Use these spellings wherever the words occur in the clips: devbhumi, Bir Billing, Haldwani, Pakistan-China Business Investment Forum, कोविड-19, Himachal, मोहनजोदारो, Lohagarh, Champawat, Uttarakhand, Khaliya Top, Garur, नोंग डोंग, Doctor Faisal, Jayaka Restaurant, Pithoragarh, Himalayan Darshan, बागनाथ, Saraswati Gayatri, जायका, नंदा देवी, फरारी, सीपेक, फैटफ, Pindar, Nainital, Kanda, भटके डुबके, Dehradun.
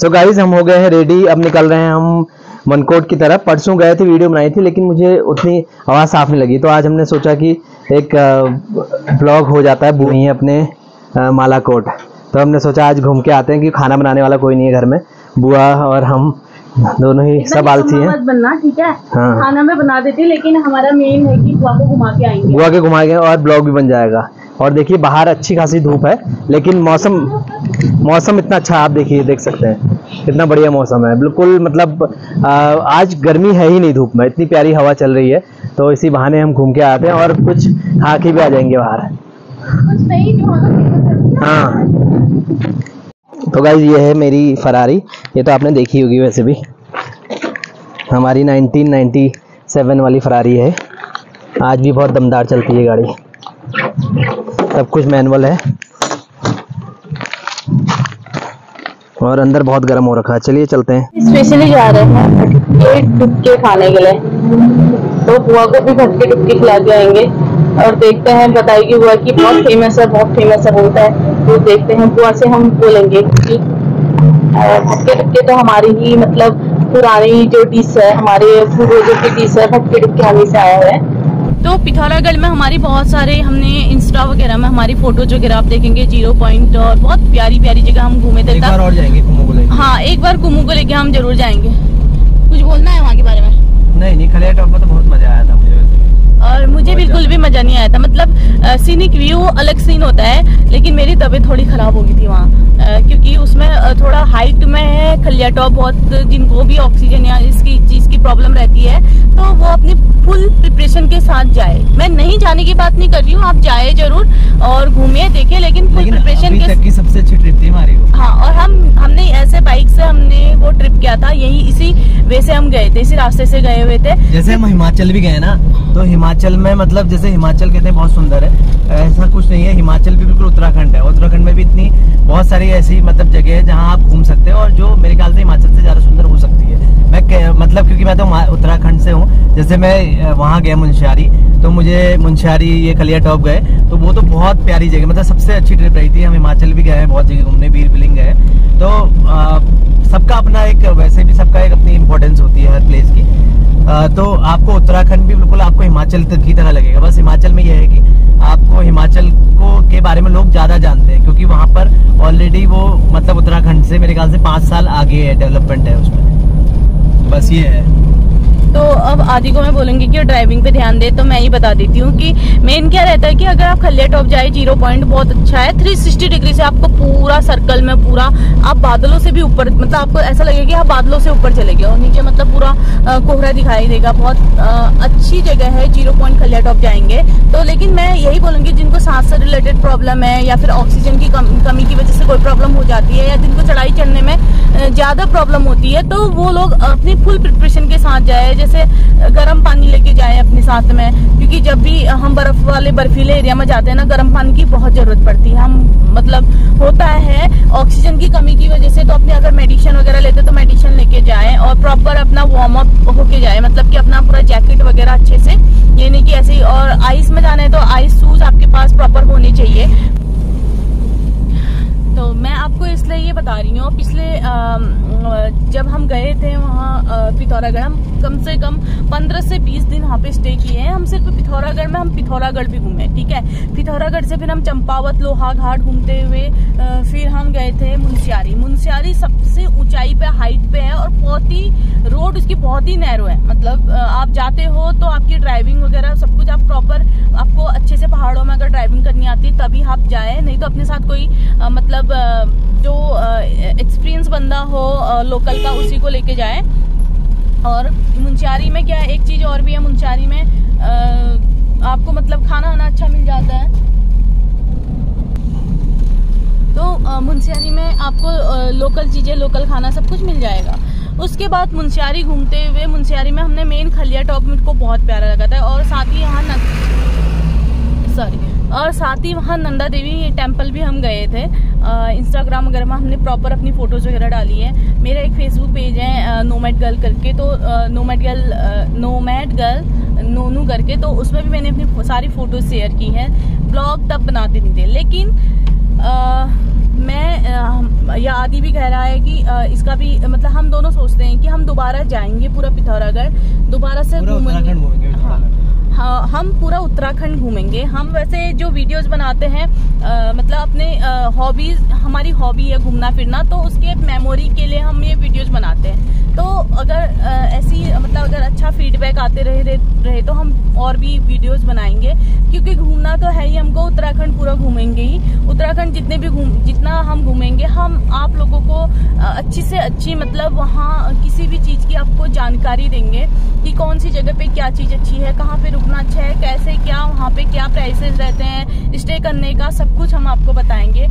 So guys हम हो गए हैं रेडी। अब निकल रहे हैं हम मनकोट की तरफ। परसों गए थे, वीडियो बनाई थी, लेकिन मुझे उतनी आवाज़ साफ नहीं लगी, तो आज हमने सोचा कि एक ब्लॉग हो जाता है। बुरी है अपने मालाकोट, तो हमने सोचा आज घूम के आते हैं कि खाना बनाने वाला कोई नहीं है घर में, बुआ और हम दोनों ही सब आलसी हैं। मत बनना, ठीक है? हाँ। खाना मैं बना देती हूँ, लेकिन हमारा मेन है कि बुआ को घुमा के आएंगे, बुआ के घुमाएंगे और ब्लॉग भी बन जाएगा। और देखिए बाहर अच्छी खासी धूप है, लेकिन मौसम इतना अच्छा, आप देखिए, देख सकते हैं कितना बढ़िया मौसम है। बिल्कुल मतलब आज गर्मी है ही नहीं, धूप में इतनी प्यारी हवा चल रही है, तो इसी बहाने हम घूम के आते हैं और कुछ खा के भी आ जाएंगे बाहर। हाँ, तो गाइज ये है मेरी फरारी, ये तो आपने देखी होगी, वैसे भी हमारी 1997 वाली फरारी है। आज भी बहुत दमदार चलती है गाड़ी, सब कुछ मैनुअल है और अंदर बहुत गर्म हो रखा है। चलिए चलते हैं। स्पेशली जा रहे हैं एक डुबके खाने के लिए, तो बुआ को भी घर के डुबके खिला के आएंगे और देखते हैं, बताएगी बुआ की बहुत फेमस है बोलता है, तो देखते हैं बुआ से हम बोलेंगे कि भटके डुबके तो हमारी ही मतलब पुरानी जो डिश है, हमारे पूर्वजों की डिश है, भटके डुबके हमें से आया है। तो पिथौरागढ़ में हमारी बहुत सारे, हमने इंस्टा वगैरह में हमारी फोटोज वगैरह आप देखेंगे, 0 पॉइंट और बहुत प्यारी प्यारी जगह हम घूमे थे। हाँ, एक बार कुमू को लेके हम जरूर जाएंगे। कुछ बोलना है वहाँ के बारे में? नहीं, खलिया टॉप में तो बहुत मजा आया था मुझे, और मुझे बिल्कुल भी मजा नहीं आया था। मतलब सीनिक व्यू अलग सीन होता है, लेकिन मेरी तबीयत थोड़ी खराब हो गई थी वहाँ, क्योंकि उसमें थोड़ा हाइट में है खलिया टॉप, बहुत जिनको भी ऑक्सीजन या इसकी चीज की प्रॉब्लम रहती है, तो वो अपनी फुल प्रिपरेशन के साथ जाए। मैं नहीं जाने की बात नहीं कर रही हूँ, आप जाए जरूर और घूमिए देखे, लेकिन फुल प्रिपरेशन के साथ। सबसे अच्छी ट्रिप थी हमारी। हाँ, और हमने ऐसे बाइक से हमने वो ट्रिप किया था, यही इसी वे से हम गए थे, इसी रास्ते से गए हुए थे। जैसे हम हिमाचल भी गए ना, तो हिमाचल में मतलब जैसे हिमाचल कहते हैं बहुत सुंदर है, ऐसा कुछ नहीं है। हिमाचल भी बिल्कुल उत्तराखंड है, उत्तराखंड में भी इतनी बहुत सारी ऐसी मतलब जगह है जहाँ आप घूम सकते हैं, और जो मेरे ख्याल से हिमाचल से ज्यादा सुंदर हो सकती है। मैं मतलब क्योंकि मैं तो उत्तराखंड से हूँ, जैसे मैं वहाँ गया मुनस्यारी, तो मुझे मुनस्यारी ये खलिया टॉप गए, तो वो तो बहुत प्यारी जगह, मतलब सबसे अच्छी ट्रिप रही थी। हम हिमाचल भी गए हैं, बहुत जगह घूमने, बीर बिलिंग गए, तो सबका अपना एक, वैसे भी सबका एक अपनी इम्पोर्टेंस होती है हर प्लेस की। तो आपको उत्तराखंड भी बिल्कुल आपको हिमाचल की तरह लगेगा। बस हिमाचल में यह है कि आपको हिमाचल को के बारे में लोग ज़्यादा जानते हैं, क्योंकि वहाँ पर ऑलरेडी वो मतलब उत्तराखंड से मेरे ख्याल से 5 साल आगे है, डेवलपमेंट है उसमें, बस ये है। तो अब आदि को मैं बोलूंगी कि ड्राइविंग पे ध्यान दे, तो मैं ये बता देती हूँ कि मेन क्या रहता है कि अगर आप खलिया टॉप जाए, 0 पॉइंट बहुत अच्छा है, 360 डिग्री से आपको पूरा सर्कल में, पूरा आप बादलों से भी ऊपर, मतलब आपको ऐसा लगेगा कि आप बादलों से ऊपर चले गए, और नीचे मतलब पूरा कोहरा दिखाई देगा। बहुत अच्छी जगह है 0 पॉइंट, खलिया टॉप जाएंगे तो। लेकिन मैं यही बोलूँगी जिनको सांस से रिलेटेड प्रॉब्लम है, या फिर ऑक्सीजन की कमी की वजह से कोई प्रॉब्लम हो जाती है, या जिनको चढ़ाई चढ़ने में ज़्यादा प्रॉब्लम होती है, तो वो लोग अपनी फुल प्रिपरेशन के साथ जाए। जैसे गर्म पानी लेके जाए अपने साथ में, क्योंकि जब भी हम बर्फ वाले बर्फीले एरिया में जाते हैं ना, गर्म पानी की बहुत जरूरत पड़ती है। हम मतलब होता है ऑक्सीजन की कमी की वजह से, तो अपने अगर मेडिसिन वगैरह लेते तो मेडिसिन लेके जाए, और प्रॉपर अपना वार्म अप होके जाए, मतलब कि अपना पूरा जैकेट वगैरह अच्छे से, ये नहीं कि ऐसे ही। और आइस में जाना है तो आइस शूज आपके पास प्रॉपर होने चाहिए। तो मैं आपको इसलिए ये बता रही हूँ, पिछले जब हम गए थे वहाँ पिथौरागढ़, हम कम से कम 15 से 20 दिन वहाँ पे स्टे किए हैं। हम सिर्फ पिथौरागढ़ में, हम पिथौरागढ़ भी घूमे, ठीक है? पिथौरागढ़ से फिर हम चंपावत, लोहाघाट घूमते हुए फिर हम गए थे मुनस्यारी। मुनस्यारी सबसे ऊंचाई पे, हाइट पे है, और बहुत ही रोड उसकी बहुत ही नैरो है, मतलब आप जाते हो तो आपकी ड्राइविंग वगैरह सब कुछ आप प्रॉपर, आपको अच्छे से पहाड़ों में अगर ड्राइविंग करनी आती है तभी आप जाए, नहीं तो अपने साथ कोई मतलब जो एक्सपीरियंस बंदा हो लोकल का, उसी को लेके जाए। और मुनस्यारी में क्या एक चीज और भी है, मुनस्यारी में आपको मतलब खाना आना अच्छा मिल जाता है, तो मुनस्यारी में आपको लोकल चीजें, लोकल खाना सब कुछ मिल जाएगा। उसके बाद मुनस्यारी घूमते हुए, मुनस्यारी में हमने मेन खलिया टॉप को बहुत प्यारा लगा था, और साथ ही यहाँ वहाँ नंदा देवी टेम्पल भी हम गए थे। इंस्टाग्राम वगैरह में हमने प्रॉपर अपनी फोटोज वगैरह डाली है। मेरा एक फेसबुक पेज है नोमैड गर्ल करके, तो नोमैड गर्ल नोनू करके, तो उसमें भी मैंने अपनी सारी फोटोज शेयर की हैं। ब्लॉग तब बनाते नहीं थे, लेकिन मैं या आदि भी कह रहा है कि इसका भी मतलब हम दोनों सोचते हैं कि हम दोबारा जाएंगे पूरा पिथौरागढ़, दोबारा से घूमेंगे। हाँ, हम पूरा उत्तराखंड घूमेंगे। हम वैसे जो वीडियोस बनाते हैं मतलब अपने हॉबीज, हमारी हॉबी है घूमना फिरना, तो उसके मेमोरी के लिए हम ये वीडियोस बनाते हैं। तो अगर ऐसी मतलब अगर अच्छा फीडबैक आते रहे तो हम और भी वीडियोस बनाएंगे, क्योंकि घूमना तो है ही, हमको उत्तराखंड पूरा घूमेंगे ही। उत्तराखंड जितना हम घूमेंगे, हम आप लोगों को अच्छी से अच्छी मतलब वहाँ किसी भी चीज़ की आपको जानकारी देंगे कि कौन सी जगह पे क्या चीज़ अच्छी है, कहाँ पे रुकना अच्छा है, कैसे क्या वहाँ पे क्या प्राइसेस रहते हैं, स्टे करने का सब कुछ हम आपको बताएंगे।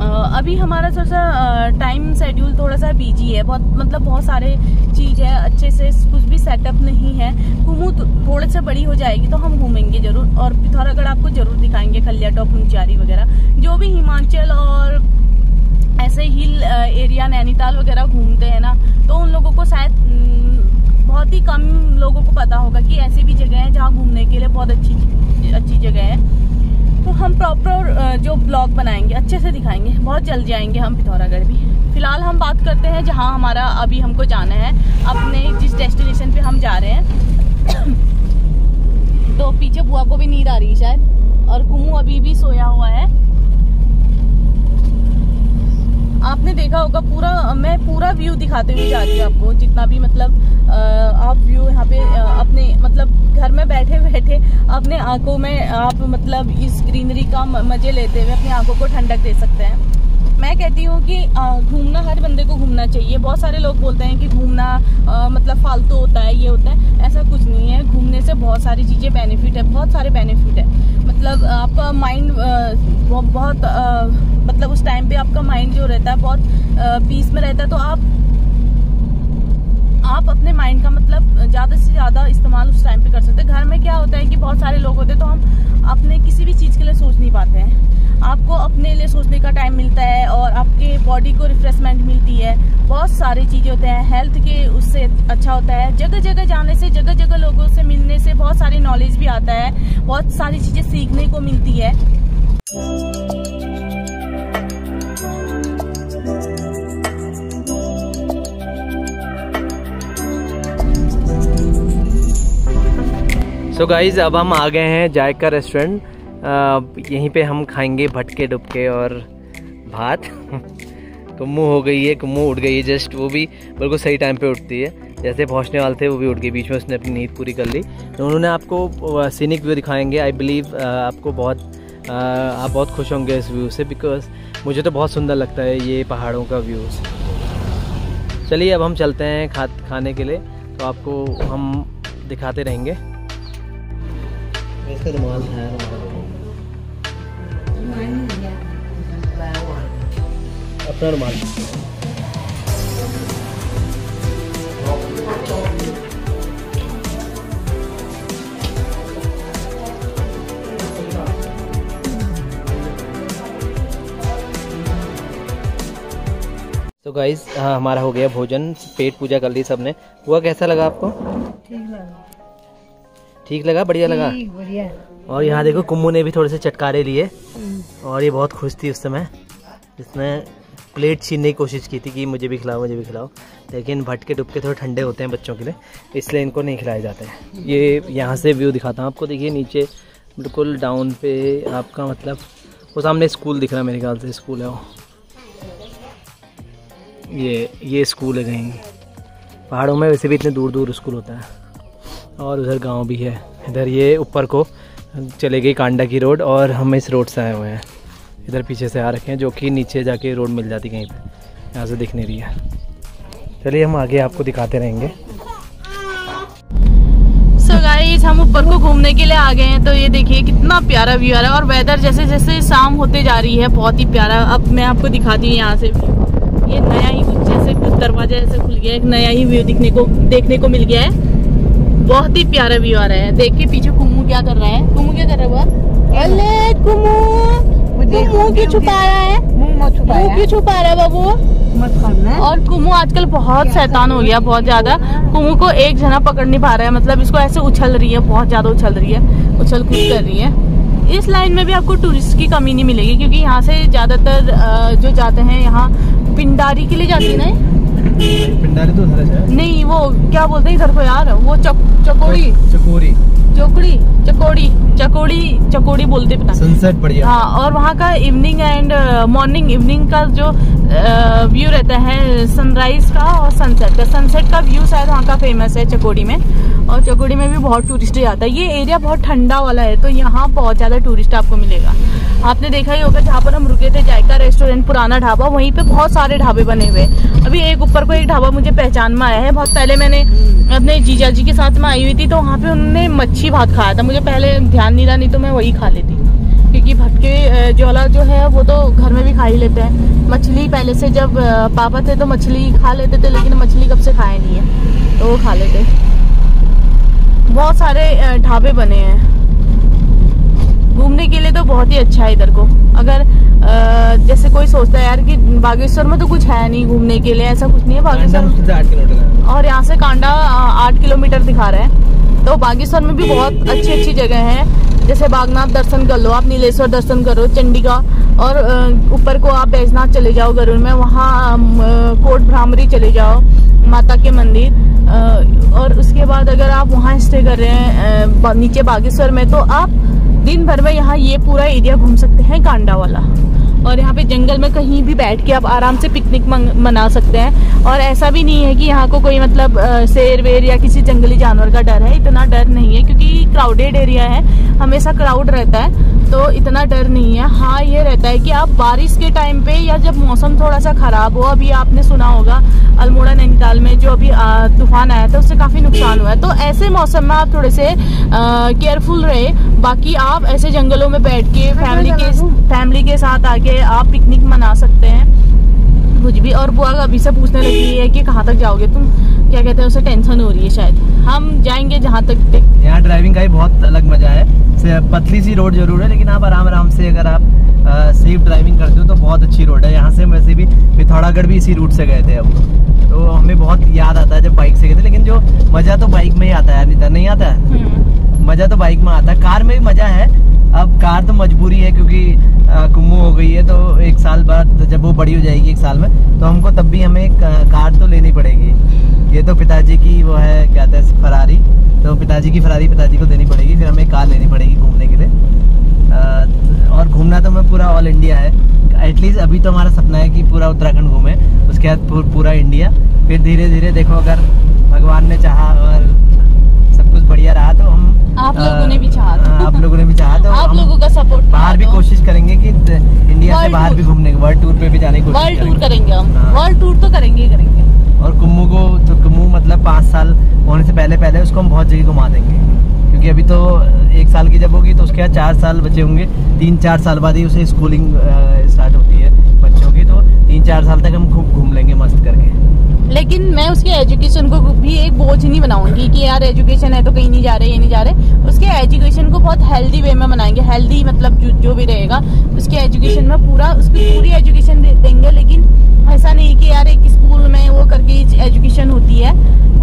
अभी हमारा थोड़ा सा टाइम शेड्यूल थोड़ा सा बिजी है, बहुत मतलब बहुत सारे चीज़ है, अच्छे से कुछ भी सेटअप नहीं है। घूमू थोड़े से बड़ी हो जाएगी तो हम घूमेंगे जरूर, और पिथौरागढ़ आपको जरूर दिखाएंगे, खलिया टॉप, मुनस्यारी वगैरह जो भी हिमाचल और ऐसे हिल एरिया नैनीताल वगैरह घूमते हैं ना, तो उन लोगों को शायद बहुत ही कम लोगों को पता होगा कि ऐसी भी जगह है जहाँ घूमने के लिए बहुत अच्छी जगह है। तो हम प्रॉपर जो ब्लॉग बनाएंगे अच्छे से दिखाएंगे, बहुत जल्दी जाएंगे हम पिथौरागढ़ भी। फिलहाल हम बात करते हैं जहाँ हमारा अभी हमको जाना है, अपने जिस डेस्टिनेशन पे हम जा रहे हैं। तो पीछे बुआ को भी नींद आ रही है शायद, और घूमू अभी भी सोया हुआ है। आपने देखा होगा पूरा, मैं पूरा व्यू दिखाते हुए जा रही हूँ आपको, जितना भी मतलब आप व्यू यहाँ पे अपने मतलब घर में बैठे बैठे अपने आंखों में आप मतलब इस ग्रीनरी का मजे लेते हुए अपनी आंखों को ठंडक दे सकते हैं। मैं कहती हूँ कि घूमना हर बंदे को घूमना चाहिए। बहुत सारे लोग बोलते हैं कि घूमना मतलब फालतू होता है, ये होता है, ऐसा कुछ नहीं है। घूमने से बहुत सारी चीज़ें बेनिफिट है, बहुत सारे बेनिफिट है। मतलब आपका माइंड बहुत मतलब उस टाइम पे आपका माइंड जो रहता है बहुत पीस में रहता है, तो आप अपने माइंड का मतलब ज़्यादा से ज़्यादा इस्तेमाल उस टाइम पे कर सकते हैं। घर में क्या होता है कि बहुत सारे लोग होते हैं तो हम अपने किसी भी चीज़ के लिए सोच नहीं पाते हैं। आपको अपने लिए सोचने का टाइम मिलता है और आपके बॉडी को रिफ्रेशमेंट मिलती है। बहुत सारी चीज़ें होते हैं, हेल्थ के उससे अच्छा होता है। जगह जगह जाने से, जगह जगह लोगों से मिलने से बहुत सारी नॉलेज भी आता है, बहुत सारी चीज़ें सीखने को मिलती है। तो गाइज़ अब हम आ गए हैं जायका रेस्टोरेंट। यहीं पे हम खाएंगे भटके डुबके और भात। कुम्मू हो गई है, कुम्मू उठ गई है जस्ट, वो भी बिल्कुल सही टाइम पे उठती है। जैसे पहुंचने वाले थे वो भी उठ गई, बीच में उसने अपनी नींद पूरी कर ली। तो उन्होंने आपको सीनिक व्यू दिखाएंगे। आई बिलीव आपको आप बहुत खुश होंगे इस व्यू से, बिकॉज मुझे तो बहुत सुंदर लगता है ये पहाड़ों का व्यूज़। चलिए अब हम चलते हैं खाने के लिए, तो आपको हम दिखाते रहेंगे। इसका रुमाल है, अपना रुमाल। तो गाइज हमारा हो गया भोजन, पेट पूजा कर ली सबने। हुआ कैसा लगा आपको? ठीक लगा। ठीक लगा, बढ़िया लगा, बढ़िया। और यहाँ देखो कुम्मू ने भी थोड़े से चटकारे लिए, और ये बहुत खुश थी उस समय। इसने प्लेट छीनने की कोशिश की थी कि मुझे भी खिलाओ, मुझे भी खिलाओ, लेकिन भटके डुबके थोड़े ठंडे होते हैं बच्चों के लिए, इसलिए इनको नहीं खिलाए जाते हैं। ये यहाँ से व्यू दिखाता हूँ आपको। देखिए नीचे बिल्कुल डाउन पे आपका मतलब वो सामने स्कूल दिख रहा है, मेरे ख्याल से स्कूल है वो। ये स्कूल है कहीं पहाड़ों में, वैसे भी इतने दूर दूर स्कूल होता है। और उधर गांव भी है, इधर ये ऊपर को चले गई कांडा की रोड, और हम इस रोड से आए हुए हैं। इधर पीछे से आ रखे हैं, जो कि नीचे जाके रोड मिल जाती कहीं पे, यहाँ से दिख नहीं रही है। चलिए हम आगे आपको दिखाते रहेंगे। सो गाइस हम ऊपर को घूमने के लिए आ गए हैं, तो ये देखिए कितना प्यारा व्यू आ रहा है। और वेदर जैसे जैसे शाम होते जा रही है बहुत ही प्यारा। अब मैं आपको दिखाती हूँ यहाँ से, ये नया ही कुछ जैसे कुछ दरवाजा ऐसे खुल गया, एक नया ही व्यू देखने को मिल गया है। बहुत ही प्यारा व्यू आ रहा है। देखिए पीछे कुम्मू क्या कर रहा है। कुम्मू क्या कर रहा है? अरे कुम्मू क्यों छुपा रहा है? मुँह क्यों छुपा रहा है बाबू? मत करना है। और कुम्मू आजकल बहुत शैतान हो गया, बहुत ज्यादा। कुम्मू को एक जना पकड़ नहीं पा रहा है, मतलब इसको ऐसे उछल रही है, बहुत ज्यादा उछल रही है, उछल कूद कर रही है। इस लाइन में भी आपको टूरिस्ट की कमी नहीं मिलेगी, क्योंकि यहाँ से ज़्यादातर जो जाते हैं यहाँ पिंडारी के लिए जाती है ना। पिंडारी तो उधर है। नहीं वो क्या बोलते हैं इधर को यार, वो चकोड़ी बोलते पता नहीं। सनसेट बढ़िया। हाँ, और वहाँ का इवनिंग एंड मॉर्निंग, इवनिंग का जो व्यू रहता है सनराइज का और सनसेट का, सनसेट का व्यू शायद वहाँ का फेमस है चकोड़ी में। और चकोड़ी में भी बहुत टूरिस्ट आता है। ये एरिया बहुत ठंडा वाला है तो यहाँ बहुत ज़्यादा टूरिस्ट आपको मिलेगा। आपने देखा ही होगा जहाँ पर हम रुके थे जायका रेस्टोरेंट, पुराना ढाबा, वहीं पे बहुत सारे ढाबे बने हुए। अभी एक ऊपर को एक ढाबा मुझे पहचान में आया है, बहुत पहले मैंने अपने जीजा जी के साथ में आई हुई थी तो वहाँ पे उन्होंने मच्छी भात खाया था, मुझे पहले ध्यान नहीं रहा, नहीं तो मैं वही खा लेती, क्योंकि भटके ज्वाला जो है वो तो घर में भी खा ही लेते हैं। मछली पहले से जब पापा थे तो मछली खा लेते थे, लेकिन मछली कब से खाए नहीं है तो वो खा लेते। बहुत सारे ढाबे बने हैं घूमने के लिए, तो बहुत ही अच्छा है इधर को। अगर जैसे कोई सोचता है यार कि बागेश्वर में तो कुछ है नहीं घूमने के लिए, ऐसा कुछ नहीं है बागेश्वर। और यहाँ से कांडा 8 किलोमीटर दिखा रहा है, तो बागेश्वर में भी बहुत अच्छी अच्छी जगह हैं। जैसे बागनाथ दर्शन कर लो आप, नीलेश्वर दर्शन करो, चंडिका, और ऊपर को आप बैजनाथ चले जाओ गरुड़ में, वहाँ कोट भ्रामरी चले जाओ, माता के मंदिर। और उसके बाद अगर आप वहाँ स्टे कर रहे हैं नीचे बागेश्वर में, तो आप दिन भर में यहाँ ये पूरा एरिया घूम सकते हैं कांडा वाला। और यहाँ पे जंगल में कहीं भी बैठ के आप आराम से पिकनिक मना सकते हैं। और ऐसा भी नहीं है कि यहाँ को कोई मतलब शेर वेर या किसी जंगली जानवर का डर है, इतना डर नहीं है, क्योंकि क्राउडेड एरिया है, हमेशा क्राउड रहता है तो इतना डर नहीं है। हाँ ये रहता है कि आप बारिश के टाइम पे या जब मौसम थोड़ा सा ख़राब हो, अभी आपने सुना होगा अल्मोड़ा नैनीताल में जो अभी तूफान आया था उससे काफ़ी नुकसान हुआ है, तो ऐसे मौसम में आप थोड़े से केयरफुल रहे। बाकी आप ऐसे जंगलों में बैठ के फैमिली के साथ आके आप पिकनिक मना सकते हैं कुछ भी। और बुआ अभी से पूछने लगी है कि कहाँ तक जाओगे तुम, क्या कहते हैं उसे, टेंशन हो रही है शायद। हम जाएंगे जहाँ तक। यहाँ ड्राइविंग का ही बहुत अलग मजा है, पतली सी रोड जरूर है लेकिन आप आराम आराम से अगर आप सेफ ड्राइविंग करते हो तो बहुत अच्छी रोड है। यहाँ से वैसे भी पिथौरागढ़ भी इसी रूट से गए थे हम, तो हमें बहुत याद आता है जब बाइक से गए थे, लेकिन जो मज़ा तो बाइक में ही आता है, इधर नहीं आता है, मज़ा तो बाइक में आता है। कार में भी मज़ा है, अब कार तो मजबूरी है क्योंकि कुम्मू हो गई है, तो एक साल बाद जब वो बड़ी हो जाएगी एक साल में, तो हमको तब भी हमें कार तो लेनी पड़ेगी। ये तो पिताजी की वो है, क्या कहते हैं, फरारी, तो पिताजी की फरारी पिताजी को देनी पड़ेगी, फिर हमें कार लेनी पड़ेगी घूमने के लिए। और घूमना तो मैं पूरा ऑल इंडिया है, एटलीस्ट अभी तो हमारा सपना है कि पूरा उत्तराखंड घूमें, उसके बाद पूरा इंडिया, फिर धीरे धीरे देखो अगर भगवान ने चाहा और सब कुछ बढ़िया रहा तो हम आप लोगों ने भी चाहा तो आप लोगों का सपोर्ट, बाहर भी कोशिश करेंगे कि इंडिया से बाहर भी घूमने, वर्ल्ड टूर पे भी जाने की कोशिश करेंगे हम। वर्ल्ड टूर तो करेंगे ही करेंगे। और कुम्मू को तो कुम्मू मतलब 5 साल होने से पहले पहले उसको हम बहुत जगह घुमा देंगे, क्योंकि अभी तो 1 साल की जब होगी तो उसके बाद 4 साल बचे होंगे, 3-4 साल बाद ही उसे स्कूलिंग स्टार्ट होती है बच्चों की, तो 3-4 साल तक हम खूब घूम लेंगे मस्त करके। लेकिन मैं उसके एजुकेशन को भी एक बोझ नहीं बनाऊंगी कि यार एजुकेशन है तो कहीं नहीं जा रहे, ये नहीं जा रहे। उसके एजुकेशन को बहुत हेल्दी वे में बनाएंगे, हेल्दी मतलब जो भी रहेगा उसके एजुकेशन में पूरा, उसकी पूरी एजुकेशन देंगे। लेकिन ऐसा नहीं कि यार एक स्कूल में वो करके एजुकेशन होती है,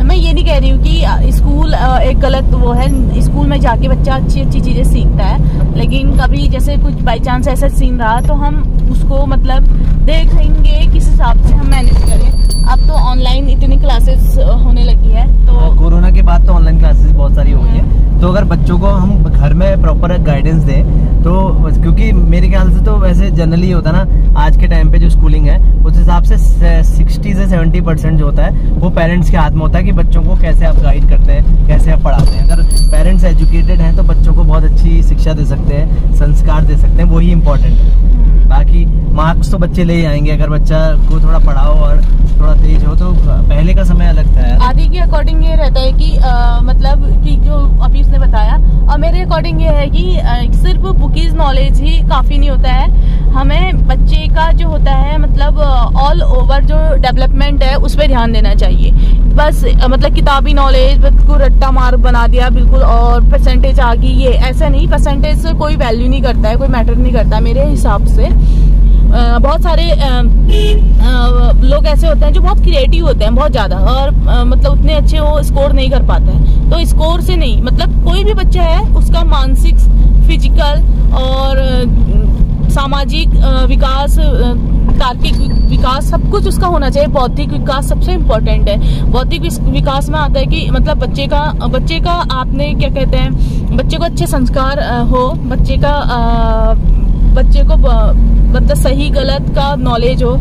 मैं ये नहीं कह रही हूँ कि स्कूल एक गलत वो है, स्कूल में जाके बच्चा अच्छी अच्छी चीज़ें सीखता है, लेकिन कभी जैसे कुछ बाई चांस ऐसा सीन रहा तो हम उसको मतलब देखेंगे किस हिसाब से हम मैनेज करें। अब तो ऑनलाइन इतनी क्लासेस होने लगी है, तो कोरोना के बाद तो ऑनलाइन क्लासेस बहुत सारी हो गई है, तो अगर बच्चों को हम घर में प्रॉपर गाइडेंस दें तो, क्योंकि मेरे ख्याल से तो वैसे जनरली होता है ना आज के टाइम पे जो स्कूलिंग है उस हिसाब से 60 से 70% जो होता है वो पेरेंट्स के हाथ में होता है कि बच्चों को कैसे आप गाइड करते हैं, कैसे आप पढ़ाते हैं। अगर पेरेंट्स एजुकेटेड हैं तो बच्चों को बहुत अच्छी शिक्षा दे सकते हैं, संस्कार दे सकते हैं, वही इम्पोर्टेंट है। बाकी मार्क्स तो बच्चे ले ही आएंगे, अगर बच्चा को थोड़ा पढ़ाओ और थोड़ा तेज हो तो। पहले का समय अलग था, आदि के अकॉर्डिंग ये रहता है कि मतलब कि जो अभी उसने बताया, और मेरे अकॉर्डिंग ये है कि सिर्फ बुकीज नॉलेज ही काफ़ी नहीं होता है, हमें बच्चे का जो होता है मतलब ऑल ओवर जो डेवलपमेंट है उस पर ध्यान देना चाहिए। बस मतलब किताबी नॉलेज, बिल्कुल रट्टा मार्क बना दिया बिल्कुल और परसेंटेज आ गई, ये ऐसा नहीं। परसेंटेज से कोई वैल्यू नहीं करता है, कोई मैटर नहीं करता मेरे हिसाब से। बहुत सारे लोग ऐसे होते हैं जो बहुत क्रिएटिव होते हैं बहुत ज़्यादा, और मतलब उतने अच्छे वो स्कोर नहीं कर पाते हैं, तो स्कोर से नहीं, मतलब कोई भी बच्चा है उसका मानसिक फिजिकल और सामाजिक विकास, तार्किक विकास, सब कुछ उसका होना चाहिए। बौद्धिक विकास सबसे इम्पोर्टेंट है। बौद्धिक विकास में आता है कि मतलब बच्चे का आपने क्या कहते हैं, बच्चे को अच्छे संस्कार हो, बच्चे को मतलब सही गलत का नॉलेज हो,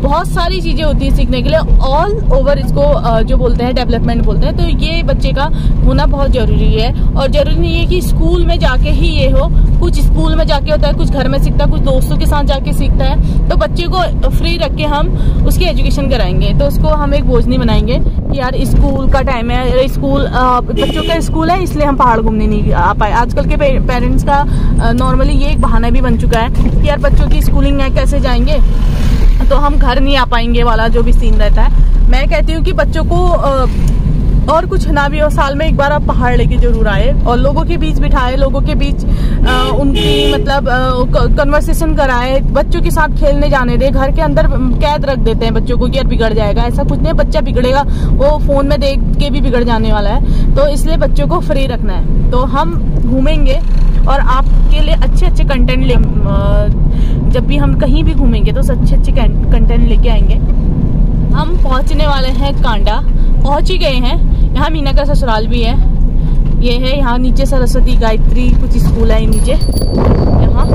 बहुत सारी चीज़ें होती हैं सीखने के लिए। ऑल ओवर इसको जो बोलते हैं डेवलपमेंट बोलते हैं। तो ये बच्चे का होना बहुत ज़रूरी है। और ज़रूरी नहीं है कि स्कूल में जाके ही ये हो, कुछ स्कूल में जाके होता है, कुछ घर में सीखता है, कुछ दोस्तों के साथ जाके सीखता है। तो बच्चे को फ्री रख के हम उसकी एजुकेशन कराएंगे, तो उसको हम एक बोझ नहीं बनाएंगे कि यार स्कूल का टाइम है, स्कूल बच्चों का स्कूल है इसलिए हम पहाड़ घूमने नहीं आ पाए। आजकल के पेरेंट्स का नॉर्मली ये एक बहाना भी बन चुका है कि यार बच्चों की स्कूलिंग है, कैसे जाएंगे, तो हम घर नहीं आ पाएंगे वाला जो भी सीन रहता है। मैं कहती हूँ कि बच्चों को और कुछ ना भी हो, साल में एक बार आप पहाड़ लेके जरूर आए और लोगों के बीच बिठाए, लोगों के बीच उनकी मतलब कन्वर्सेशन कराए, बच्चों के साथ खेलने जाने दे। घर के अंदर कैद रख देते हैं बच्चों को कि यार बिगड़ जाएगा, ऐसा कुछ नहीं, बच्चा बिगड़ेगा, वो फोन में देख के भी बिगड़ जाने वाला है। तो इसलिए बच्चों को फ्री रखना है। तो हम घूमेंगे और आपके लिए अच्छे अच्छे कंटेंट ले, जब भी हम कहीं भी घूमेंगे तो अच्छे कंटेंट लेके आएंगे। हम पहुंचने वाले हैं कांडा, पहुंच ही गए हैं। यहाँ मीना का ससुराल भी है, ये है यहाँ नीचे सरस्वती गायत्री कुछ स्कूल है नीचे। यहाँ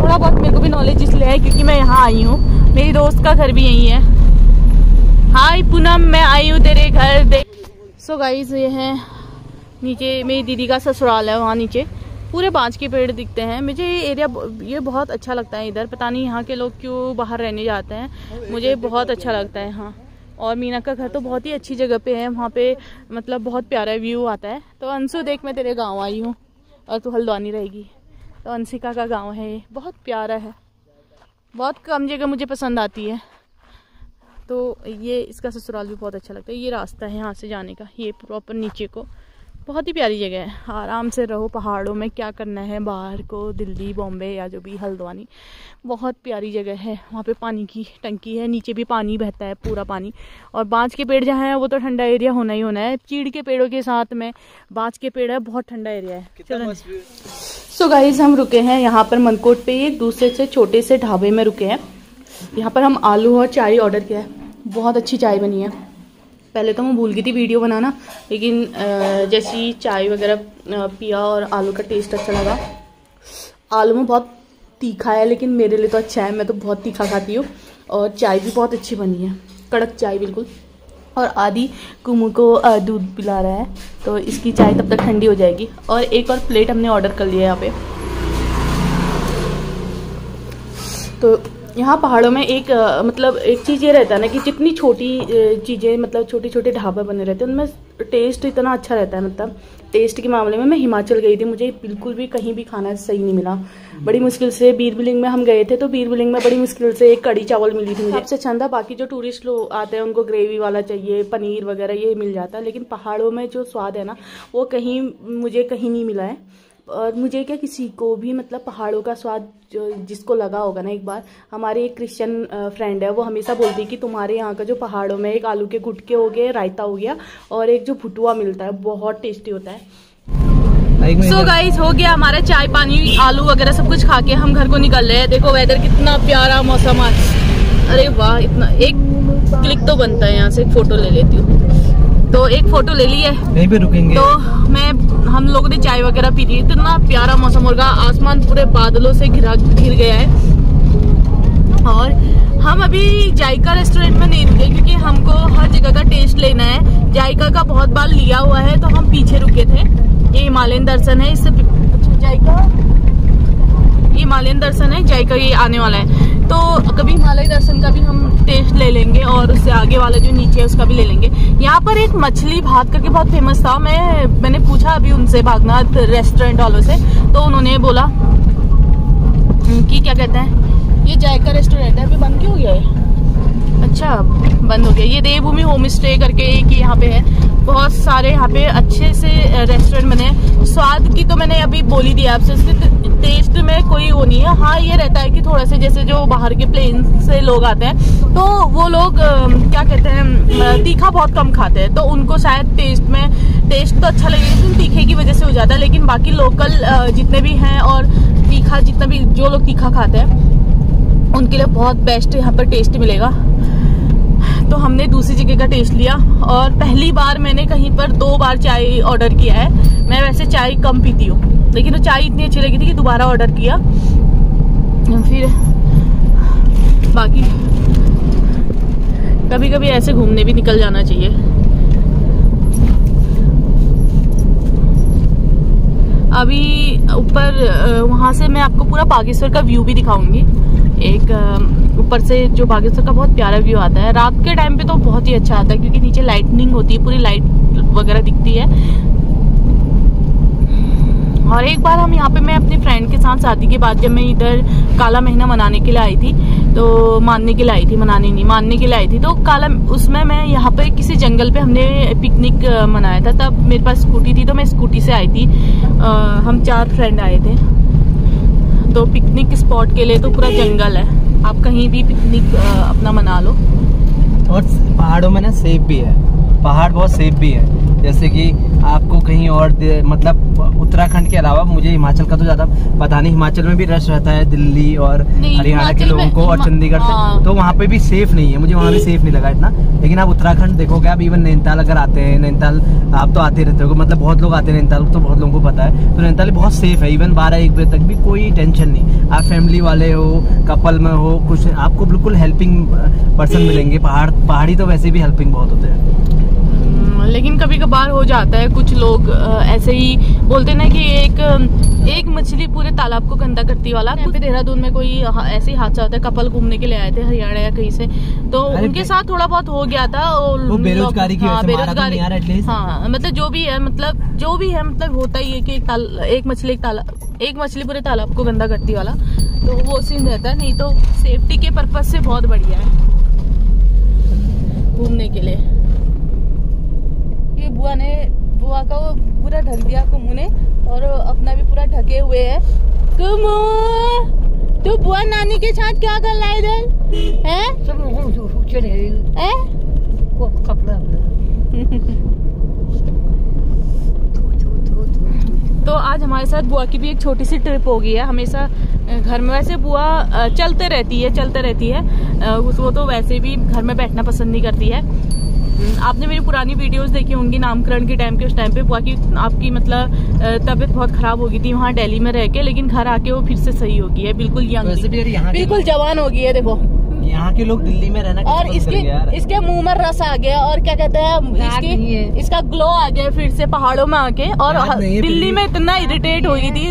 थोड़ा बहुत मेरे को भी नॉलेज इसलिए है क्योंकि मैं यहाँ आई हूँ, मेरी दोस्त का घर भी यहीं है। हाय पूनम, मैं आई हूँ तेरे घर देख। सो गाइज, ये है नीचे मेरी दीदी का ससुराल है, वहाँ नीचे पूरे बांज के पेड़ दिखते हैं। मुझे ये एरिया ये बहुत अच्छा लगता है। इधर पता नहीं यहाँ के लोग क्यों बाहर रहने जाते हैं, मुझे बहुत अच्छा लगता है यहाँ। और मीना का घर तो बहुत ही अच्छी जगह पे है, वहाँ पे मतलब बहुत प्यारा व्यू आता है। तो अंशु देख, मैं तेरे गांव आई हूँ और तू हल्द्वानी रहेगी, तो अंशिका का गाँव है ये, बहुत प्यारा है, बहुत कम जगह मुझे पसंद आती है। तो ये इसका ससुराल भी बहुत अच्छा लगता है। ये रास्ता है यहाँ से जाने का, ये प्रॉपर नीचे को, बहुत ही प्यारी जगह है। आराम से रहो पहाड़ों में, क्या करना है बाहर को, दिल्ली बॉम्बे या जो भी, हल्द्वानी बहुत प्यारी जगह है। वहाँ पे पानी की टंकी है, नीचे भी पानी बहता है, पूरा पानी। और बांज के पेड़ जहाँ है वो तो ठंडा एरिया होना ही होना है, चीड़ के पेड़ों के साथ में बांज के पेड़ है, बहुत ठंडा एरिया है। चलो सो गाइस, हम रुके हैं यहाँ पर मनकोट पे, एक दूसरे से छोटे से ढाबे में रुके हैं। यहाँ पर हम आलू और चाय ऑर्डर किया है, बहुत अच्छी चाय बनी है। पहले तो मैं भूल गई थी वीडियो बनाना, लेकिन जैसी चाय वगैरह पिया और आलू का टेस्ट अच्छा लगा। आलू में बहुत तीखा है लेकिन मेरे लिए तो अच्छा है, मैं तो बहुत तीखा खाती हूँ। और चाय भी बहुत अच्छी बनी है, कड़क चाय बिल्कुल। और आदि कुमू को दूध पिला रहा है, तो इसकी चाय तब तक ठंडी हो जाएगी। और एक और प्लेट हमने ऑर्डर कर लिया है यहाँ पे। तो यहाँ पहाड़ों में एक मतलब एक चीज़ ये रहता है ना कि जितनी छोटी चीज़ें मतलब छोटे छोटे ढाबे बने रहते हैं उनमें टेस्ट इतना अच्छा रहता है। मतलब टेस्ट के मामले में मैं हिमाचल गई थी, मुझे बिल्कुल भी कहीं भी खाना सही नहीं मिला। बड़ी मुश्किल से बीर बिलिंग में हम गए थे, तो बीर बिलिंग में बड़ी मुश्किल से एक कड़ी चावल मिली थी, मुझे सबसे अच्छा था। बाकी जो टूरिस्ट लोग आते हैं उनको ग्रेवी वाला चाहिए, पनीर वगैरह ये मिल जाता है। लेकिन पहाड़ों में जो स्वाद है ना वो कहीं मुझे कहीं नहीं मिला है। और मुझे क्या किसी को भी मतलब पहाड़ों का स्वाद जिसको लगा होगा ना एक बार। हमारे एक क्रिश्चियन फ्रेंड है, वो हमेशा बोलती है कि तुम्हारे यहाँ का जो पहाड़ों में एक आलू के गुटके हो गए, रायता हो गया, और एक जो भुटुआ मिलता है बहुत टेस्टी होता है। सो गाइस, हो गया हमारा चाय पानी, आलू वगैरह सब कुछ खा के हम घर को निकल रहे हैं। देखो वेदर कितना प्यारा मौसम आज, अरे वाह। इतना एक क्लिक तो बनता है, यहाँ से एक फोटो ले लेती हूँ, तो एक फोटो ले ली है। यहीं पे रुकेंगे। तो हम लोगों ने चाय वगैरह पी ली। इतना प्यारा मौसम हो रहा, आसमान पूरे बादलों से घिर गया है। और हम अभी जायका रेस्टोरेंट में नहीं रुके क्योंकि हमको हर जगह का टेस्ट लेना है। जायका का बहुत बार लिया हुआ है, तो हम पीछे रुके थे। ये हिमालयन दर्शन है, इससे जायका, ये हिमालयन दर्शन है, जायका ये आने वाला है। तो कभी हिमालय दर्शन का भी हम टेस्ट ले लेंगे और उससे आगे वाला जो नीचे है उसका भी ले लेंगे। यहाँ पर एक मछली भात करके बहुत फेमस था, मैंने पूछा अभी उनसे, बागनाथ रेस्टोरेंट वालों से, तो उन्होंने बोला कि क्या कहते हैं, ये जायका रेस्टोरेंट है, अभी बंद क्यों हो गया है? अच्छा, बंद हो गया। ये देवभूमि होमस्टे करके एक यहाँ पे है, बहुत सारे यहाँ पे अच्छे से रेस्टोरेंट बने हैं। स्वाद की तो मैंने अभी बोली दी आपसे, उसके टेस्ट में कोई वो नहीं है। हाँ, ये रहता है कि थोड़ा से जैसे जो बाहर के प्लेन से लोग आते हैं तो वो लोग क्या कहते हैं, तीखा बहुत कम खाते हैं, तो उनको शायद टेस्ट तो अच्छा लगेगा लेकिन तीखे की वजह से हो जाता है। लेकिन बाकी लोकल जितने भी हैं और तीखा जितना भी जो लोग तीखा खाते हैं उनके लिए बहुत बेस्ट यहाँ पर टेस्ट मिलेगा। तो हमने दूसरी जगह का टेस्ट लिया और पहली बार मैंने कहीं पर 2 बार चाय ऑर्डर किया है। मैं वैसे चाय कम पीती हूँ लेकिन वो चाय इतनी अच्छी लगी थी कि दोबारा ऑर्डर किया। फिर बाकी कभी कभी ऐसे घूमने भी निकल जाना चाहिए। अभी ऊपर वहाँ से मैं आपको पूरा बागेश्वर का व्यू भी दिखाऊंगी। एक ऊपर से जो बागेश्वर का बहुत प्यारा व्यू आता है, रात के टाइम पे तो बहुत ही अच्छा आता है क्योंकि नीचे लाइटनिंग होती है, पूरी लाइट वगैरह दिखती है। और एक बार हम यहाँ पे, मैं अपने फ्रेंड के साथ शादी के बाद जब मैं इधर काला महीना मनाने के लिए आई थी, तो मानने के लिए आई थी, मनाने नहीं मानने के लिए आई थी, तो काला उसमें मैं यहाँ पे किसी जंगल पे हमने पिकनिक मनाया था। तब मेरे पास स्कूटी थी तो मैं स्कूटी से आई थी, हम 4 फ्रेंड आए थे। तो पिकनिक स्पॉट के लिए तो पूरा जंगल है, आप कहीं भी पिकनिक अपना मना लो। और पहाड़ों में ना सेफ भी है, पहाड़ बहुत सेफ भी है। जैसे कि आपको कहीं और मतलब उत्तराखंड के अलावा मुझे हिमाचल का तो ज्यादा पता नहीं, हिमाचल में भी रश रहता है दिल्ली और हरियाणा के लोगों को और चंडीगढ़ से, तो वहाँ पे भी सेफ नहीं है, मुझे वहाँ भी सेफ नहीं लगा इतना। लेकिन आप उत्तराखंड देखोगे, आप इवन नैनीताल अगर आते हैं, नैनीताल आप तो आते रहते हो, मतलब बहुत लोग आते हैं नैनीताल, तो बहुत लोगों को पता है, तो नैनीताल बहुत सेफ है। इवन 12-1 बजे तक भी कोई टेंशन नहीं, आप फैमिली वाले हो, कपल में हो, कुछ आपको बिल्कुल हेल्पिंग पर्सन मिलेंगे। पहाड़ी तो वैसे भी हेल्पिंग बहुत होते हैं, लेकिन कभी कभार हो जाता है कुछ लोग ऐसे ही बोलते ना कि एक मछली पूरे तालाब को गंदा करती वाला। तो देहरादून में कोई ऐसे ही हादसा होता है, कपल घूमने के लिए आए थे हरियाणा या कहीं से, तो उनके साथ थोड़ा बहुत हो गया था। और बेरोजगारी की बेरोजगारी, हाँ मतलब जो भी है, मतलब जो भी है, मतलब होता ही है कि एक मछली पूरे तालाब को गंदा करती वाला, तो वो सीन रहता है। नहीं तो सेफ्टी के पर्पज से बहुत बढ़िया है घूमने के लिए। बुआ का वो पूरा ढक दिया कुमू ने, और अपना भी पूरा ढके हुए है। कुमू तू बुआ नानी के साथ क्या कर रहा है इधर? तो आज हमारे साथ बुआ की भी एक छोटी सी ट्रिप हो गई है। हमेशा घर में वैसे बुआ चलते रहती है, वो तो वैसे भी घर में बैठना पसंद नहीं करती है। आपने मेरी पुरानी वीडियोस देखी होंगी नामकरण के टाइम के, उस टाइम पे बुआ की आपकी मतलब तबीयत बहुत खराब हो गई थी वहाँ दिल्ली में रह के, लेकिन घर आके वो फिर से सही हो गई है, बिल्कुल यंग, बिल्कुल जवान हो गई है। देखो यहाँ के लोग दिल्ली में रहना, और इसके मुंह में रस आ गया, और क्या कहते हैं इसका ग्लो आ गया फिर से पहाड़ों में आके। और दिल्ली में इतना इरिटेट हो गई थी,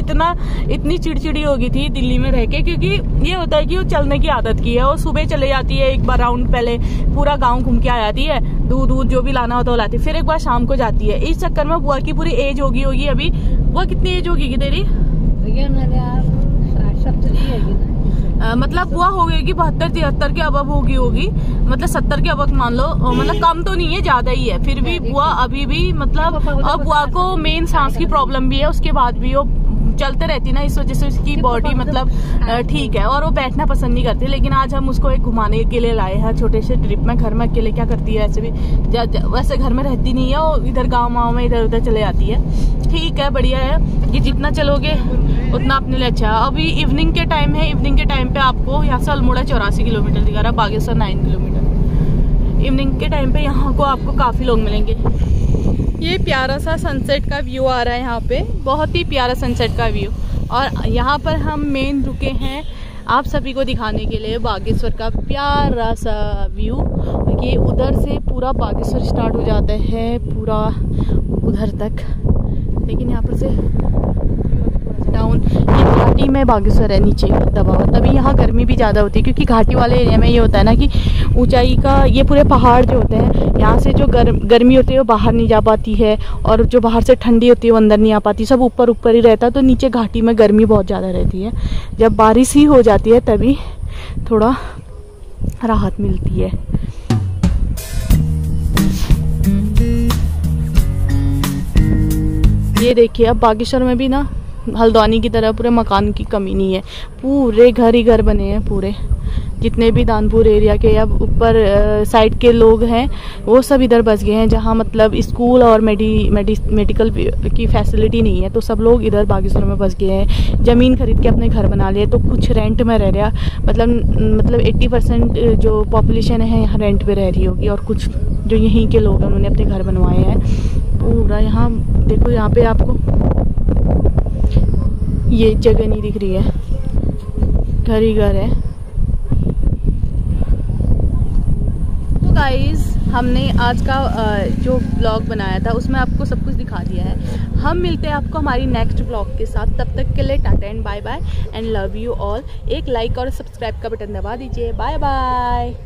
इतनी चिड़चिड़ी हो गई थी दिल्ली में रह के, क्योंकि ये होता है कि वो चलने की आदत की है, वो सुबह चले जाती है, एक बार राउंड पहले पूरा गाँव घूम के आ जाती है, दूध दूध जो भी लाना होता है लाती, फिर एक बार शाम को जाती है। इस चक्कर में बुआ की पूरी एज होगी। अभी बुआ कितनी एज होगी तेरी? मतलब बुआ हो गई कि 72-73 के अब होगी, मतलब 70 के अब मान लो, मतलब कम तो नहीं है, ज्यादा ही है। फिर भी बुआ अभी भी मतलब, और बुआ को मेन सांस की प्रॉब्लम भी है, उसके बाद भी वो चलते रहती ना, इस वजह से उसकी बॉडी मतलब ठीक है, और वो बैठना पसंद नहीं करती। लेकिन आज हम उसको एक घुमाने के लिए लाए हैं छोटे से ट्रिप में। घर में अकेले क्या करती है, ऐसे भी वैसे घर में रहती नहीं है वो, इधर गाँव वाँव में इधर उधर चले जाती है। ठीक है, बढ़िया है कि जितना चलोगे उतना अपने लिए अच्छा है। अभी इवनिंग के टाइम है, इवनिंग के टाइम पे आपको यहाँ से अल्मोड़ा 84 किलोमीटर दिखा रहा है, बागेश्वर 9 किलोमीटर। इवनिंग के टाइम पे यहाँ को आपको काफ़ी लोग मिलेंगे। ये प्यारा सा सनसेट का व्यू आ रहा है यहाँ पे, बहुत ही प्यारा सनसेट का व्यू। और यहाँ पर हम मेन रुके हैं आप सभी को दिखाने के लिए बागेश्वर का प्यारा सा व्यू। ये उधर से पूरा बागेश्वर स्टार्ट हो जाता है, पूरा उधर तक, लेकिन यहाँ पर से डाउन ये घाटी में बागेश्वर है नीचे दबा हुआ, तभी यहाँ गर्मी भी ज़्यादा होती है, क्योंकि घाटी वाले एरिया में ये होता है ना कि ऊंचाई का, ये पूरे पहाड़ जो होते हैं, यहाँ से जो गर्मी होती है वो बाहर नहीं जा पाती है, और जो बाहर से ठंडी होती है वो अंदर नहीं आ पाती, सब ऊपर ऊपर ही रहता है। तो नीचे घाटी में गर्मी बहुत ज़्यादा रहती है, जब बारिश ही हो जाती है तभी थोड़ा राहत मिलती है। ये देखिए, अब बागेश्वर में भी ना हल्द्वानी की तरह पूरे मकान की कमी नहीं है, पूरे घर ही घर बने हैं पूरे। जितने भी दानपुर एरिया के या ऊपर साइड के लोग हैं वो सब इधर बस गए हैं, जहाँ मतलब स्कूल और मेडिकल की फैसिलिटी नहीं है, तो सब लोग इधर बागेश्वर में बस गए हैं। ज़मीन खरीद के अपने घर बना लिए, तो कुछ रेंट में रह रहा, मतलब 80% जो पॉपुलेशन है यहाँ रेंट पे रह रही होगी, और कुछ जो यहीं के लोग हैं उन्होंने अपने घर बनवाए हैं। पूरा यहाँ देखो, यहाँ पे आपको ये जगह नहीं दिख रही है, घर ही घर है। तो गाइस, हमने आज का जो ब्लॉग बनाया था उसमें आपको सब कुछ दिखा दिया है। हम मिलते हैं आपको हमारी नेक्स्ट ब्लॉग के साथ, तब तक के लिए tata and bye bye and love you all. एक लाइक और सब्सक्राइब का बटन दबा दीजिए। Bye bye.